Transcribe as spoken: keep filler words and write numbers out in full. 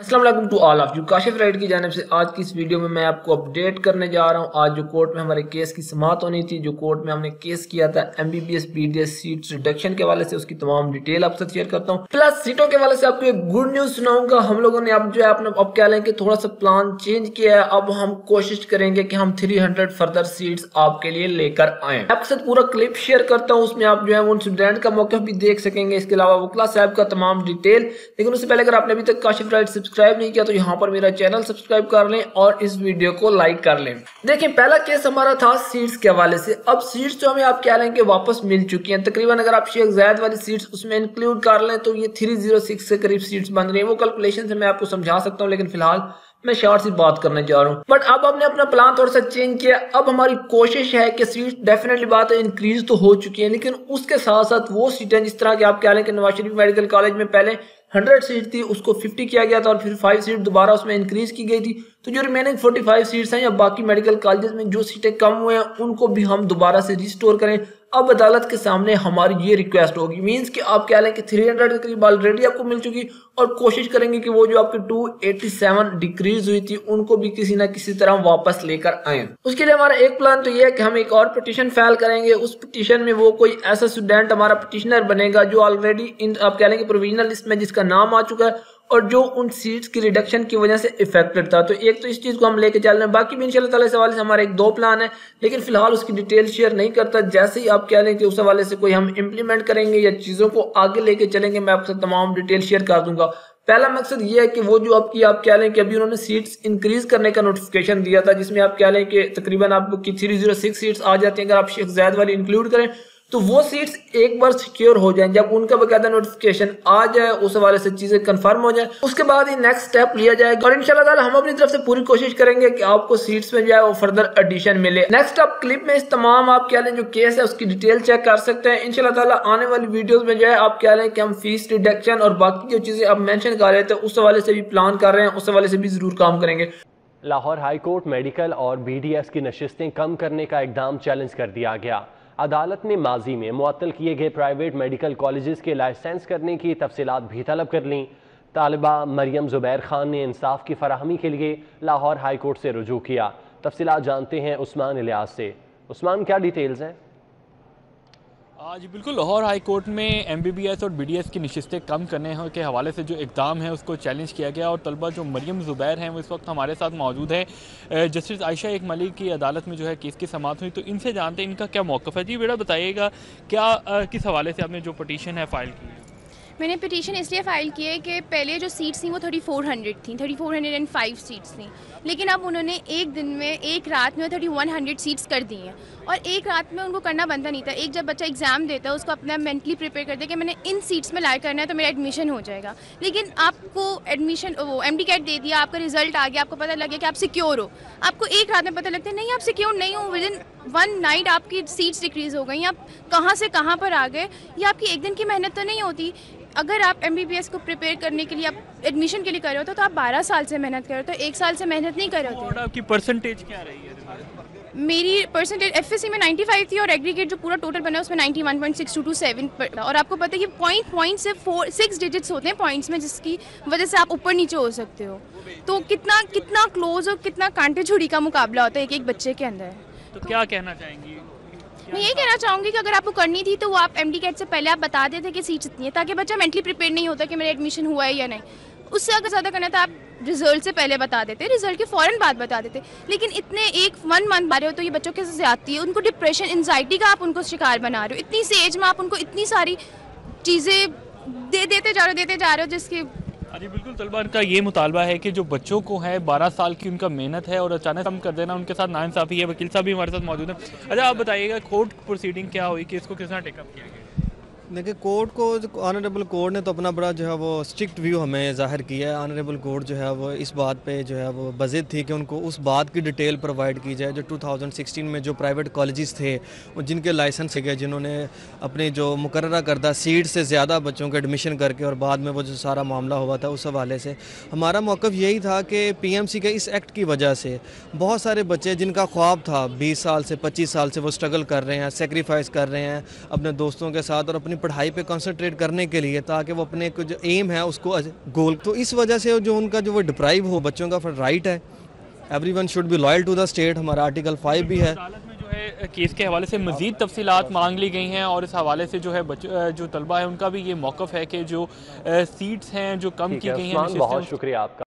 अस्सलाम वालेकुम to all of you. Kashif right की जानिब से आज की इस वीडियो में मैं आपको अपडेट करने जा रहा हूं। आज जो कोर्ट में हमारे केस की समाअत होनी थी, जो कोर्ट में हमने केस किया था एमबीबीएस पीडीएस सीट रिडक्शन के हवाले से, उसकी तमाम डिटेल आपसे शेयर करता हूं। प्लस सीटों के हवाले से आपको एक गुड न्यूज सुनाऊंगा। हम लोगों ने अब जो है अपना अब कह लें कि थोड़ा सा प्लान चेंज किया है। अब हम कोशिश करेंगे कि हम थ्री हंड्रेड फर्दर सीट्स आपके लिए लेकर आए। आपके साथ पूरा क्लिप शेयर करता हूँ, उसमें आप जो है वो इंसिडेंट का मौका भी देख सकेंगे, इसके अलावा वकला साहब का तमाम डिटेल। लेकिन उससे पहले अगर आपने अभी तक काशिफ राइट सब्सक्राइब नहीं किया तो यहाँ पर मेरा चैनल सब्सक्राइब कर लें और इस वीडियो को लाइक कर लें। देखिए, पहला केस हमारा था सीट्स के हवाले से। अब सीट्स जो हमें आप क्या लेंगे वापस मिल चुकी हैं तकरीबन, अगर आप शेख जायद वाली सीट्स उसमें इंक्लूड कर लें तो ये तीन सौ छह के करीब सीट्स बन रही है। वो कैलकुलेशन से मैं आपको समझा सकता हूँ, लेकिन फिलहाल मैं शॉर्ट से बात करने जा रहा हूँ। बट अब हमने अपना प्लान थोड़ा सा चेंज किया। अब हमारी कोशिश है कि सीट डेफिनेटली बात है इंक्रीज तो हो चुकी है, लेकिन उसके साथ साथ वो सीटें जिस तरह की आप क्या लें कि नवाज शरीफ मेडिकल कॉलेज में पहले हंड्रेड सीट थी, उसको फिफ्टी किया गया था और फिर फाइव सीट दोबारा उसमें इंक्रीज की गई थी। तो जो रिमेनिंग फोर्टी फाइव सीट्स हैं या बाकी मेडिकल कॉलेजेस में जो सीटें कम हुए हैं उनको भी हम दोबारा से रिस्टोर करें। अब अदालत के सामने हमारी ये रिक्वेस्ट होगी, मींस कि आप क्या लें कि थ्री हंड्रेड के करीब ऑलरेडी आपको मिल चुकी, और कोशिश करेंगे कि वो जो आपकी टू एटी सेवन डिक्रीज हुई थी उनको भी किसी ना किसी तरह वापस लेकर आए। उसके लिए हमारा एक प्लान तो ये है कि हम एक और पिटिशन फाइल करेंगे। उस पिटिशन में वो कोई ऐसा स्टूडेंट हमारा पिटिशनर बनेगा जो ऑलरेडी आप कह लेंगे प्रोविजनल लिस्ट में जिसका नाम आ चुका है और जो उन सीट्स की रिडक्शन की वजह से इफेक्टेड था। तो एक तो इस चीज़ को हम लेके चल रहे हैं। बाकी भी इंशाल्लाह ताला इस हवाले से हमारे एक दो प्लान है, लेकिन फिलहाल उसकी डिटेल शेयर नहीं करता। जैसे ही आप कह लें कि उस हवाले से कोई हम इम्प्लीमेंट करेंगे या चीज़ों को आगे लेके चलेंगे, मैं आपसे तमाम डिटेल शेयर कर दूंगा। पहला मकसद ये है कि वो जो आपकी आप कह लें कि अभी उन्होंने सीट्स इंक्रीज करने का नोटिफिकेशन दिया था, जिसमें आप कह लें कि तकरीबन आपकी थ्री जीरो सिक्स सीट्स आ जाती हैं अगर आप शेख जायद वाली इंक्लूड करें, तो वो सीट्स एक बार सिक्योर हो जाएं। जब उनका बकायदा नोटिफिकेशन आ जाए, उस हवाले से चीज़ें कंफर्म हो जाए, उसके बाद ही नेक्स्ट स्टेप लिया जाएगा। और इंशाल्लाह ताला हम अपनी तरफ से पूरी कोशिश करेंगे कि आपको सीट्स में जाए वो फर्दर एडिशन मिले। नेक्स्ट आप क्लिप में इस तमाम आप क्या लें जो केस है उसकी डिटेल चेक कर सकते हैं। इंशाल्लाह ताला आने वाली वीडियोज में जो है आप क्या लें कि हम फीस रिडक्शन और बाकी जो चीज़ें आप मैंशन कर रहे थे उस हवाले से भी प्लान कर रहे हैं, उस हवाले से भी ज़रूर काम करेंगे। लाहौर हाई कोर्ट मेडिकल और बी डी एस की नशिस्तें कम करने का इक़दाम चैलेंज कर दिया गया। अदालत ने माजी में मुअत्तल किए गए प्राइवेट मेडिकल कॉलेजेस के लाइसेंस करने की तफसीलात भी तलब कर लीं। तालिबा मरियम जुबैर खान ने इंसाफ की फराहमी के लिए लाहौर हाई कोर्ट से रुजू किया। तफसीलात जानते हैं उस्मान इल्यास से। उस्मान, क्या डिटेल्स हैं? आज बिल्कुल लाहौर हाई कोर्ट में एमबीबीएस और बीडीएस की नशिस्तें कम करने के हवाले से जो इक़दाम है उसको चैलेंज किया गया, और तलबा जो मरियम जुबैर हैं वो इस वक्त हमारे साथ मौजूद है। जस्टिस आयशा एक मलिक की अदालत में जो है केस की समाअत हुई, तो इनसे जानते हैं इनका क्या मौक़िफ़ है। जी बेटा बताइएगा, क्या किस हवाले से आपने जो पटिशन है फ़ाइल की है? मैंने पिटीशन इसलिए फ़ाइल की है कि पहले जो सीट्स थी वो थर्टी फोर हंड्रेड थी, thirty four hundred five seats थी, लेकिन अब उन्होंने एक दिन में एक रात में थर्टी वन हंड्रेड सीट्स कर दी हैं। और एक रात में उनको करना बनता नहीं था। एक जब बच्चा एग्ज़ाम देता है उसको अपना मेंटली प्रिपेयर करता है कि मैंने इन सीट्स में लाइक करना है तो मेरा एडमिशन हो जाएगा, लेकिन आपको एडमिशन वो एमडीकैट दे दिया, आपका रिजल्ट आ गया, आपको पता लग गया कि आप सिक्योर हो, आपको एक रात में पता लगता है नहीं आप सिक्योर नहीं हो। विद इन वन नाइट आपकी सीट्स डिक्रीज़ हो गई, आप कहाँ से कहाँ पर आ गए। ये आपकी एक दिन की मेहनत तो नहीं होती। अगर आप एमबीबीएस को प्रिपेयर करने के लिए आप एडमिशन के लिए कर रहे हो तो, तो आप बारह साल से मेहनत कर रहे हो, तो एक साल से मेहनत नहीं कर रहे हो। और आपकी परसेंटेज क्या रही है? मेरी परसेंटेज एफएससी में नाइन्टी फाइव थी और एग्रीगेट जो पूरा टोटल बना है उसमें ninety one point six two two seven. और आपको पता है कि पॉइंट पॉइंट से फोर सिक्स डिजिट्स होते हैं पॉइंट्स में, जिसकी वजह से आप ऊपर नीचे हो सकते हो। तो कितना कितना क्लोज और कितना कांटे छुरी का मुकाबला होता है एक एक बच्चे के अंदर। तो क्या कहना चाहेंगी? मैं ये कहना चाहूँगी कि अगर आपको करनी थी तो वो आप एमडीकैट से पहले आप बता देते कि सीट्स इतनी है, ताकि बच्चा मेंटली प्रिपेयर नहीं होता कि मेरा एडमिशन हुआ है या नहीं। उससे अगर ज़्यादा करना था आप रिजल्ट से पहले बता देते, रिजल्ट के फ़ौरन बाद बता देते। लेकिन इतने एक वन मंथ बारे हो तो ये बच्चों के ज्यादती है, उनको डिप्रेशन एनजाइटी का आप उनको शिकार बना रहे हो। इतनी सी एज में आप उनको इतनी सारी चीज़ें दे देते जा रहे हो देते जा रहे हो जिसके अरे बिल्कुल तलबा का ये मुतालबा है कि जो बच्चों को है बारह साल की उनका मेहनत है और अचानक कम कर देना, उनके साथ नाइंसाफ़ी है। वकील साहब भी हमारे साथ मौजूद हैं। अच्छा आप बताइएगा, कोर्ट प्रोसीडिंग क्या हुई कि इसको किस तरह टेकअप किया गया? देखिए, कोर्ट को ऑनरेबल कोर्ट ने तो अपना बड़ा जो है वो स्ट्रिक्ट व्यू हमें जाहिर किया है। ऑनरेबल कोर्ट जो है वो इस बात पर जो है वो बज़िद थी कि उनको उस बात की डिटेल प्रोवाइड की जाए जो टू थाउजेंड सिक्सटीन में जो प्राइवेट कॉलेजेस थे और जिनके लाइसेंस गए, जिन्होंने अपने जो मुकर्रर करदा सीट से ज़्यादा बच्चों का एडमिशन करके और बाद में वो जो सारा मामला हुआ था, उस हवाले से हमारा मौक़िफ़ यही था कि पी एम सी के इस एक्ट की वजह से बहुत सारे बच्चे जिनका ख्वाब था बीस साल से पच्चीस साल से वो स्ट्रगल कर रहे हैं, सेक्रीफाइस कर रहे हैं अपने दोस्तों के साथ और अपनी पढ़ाई पे कंसंट्रेट करने के लिए, ताकि वो अपने कुछ एम है उसको गोल, तो इस वजह से जो उनका जो वो डिप्राइव हो, बच्चों का राइट है। Every one should be loyal to the state, हमारा आर्टिकल फाइव भी है। केस के हवाले से मज़ीद तफसीलात मांग ली गई हैं और इस हवाले से जो है बच्चों जो तलबा है उनका भी ये मौक़िफ़ है कि जो सीट्स हैं जो कम की गई हैं। बहुत शुक्रिया आपका।